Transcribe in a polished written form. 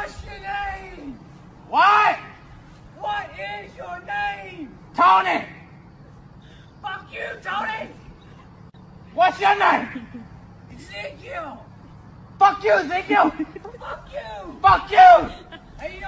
What's your name? What? What is your name? Tony. Fuck you, Tony. What's your name? Ezekiel. Fuck you, Ezekiel. Fuck you. Fuck you.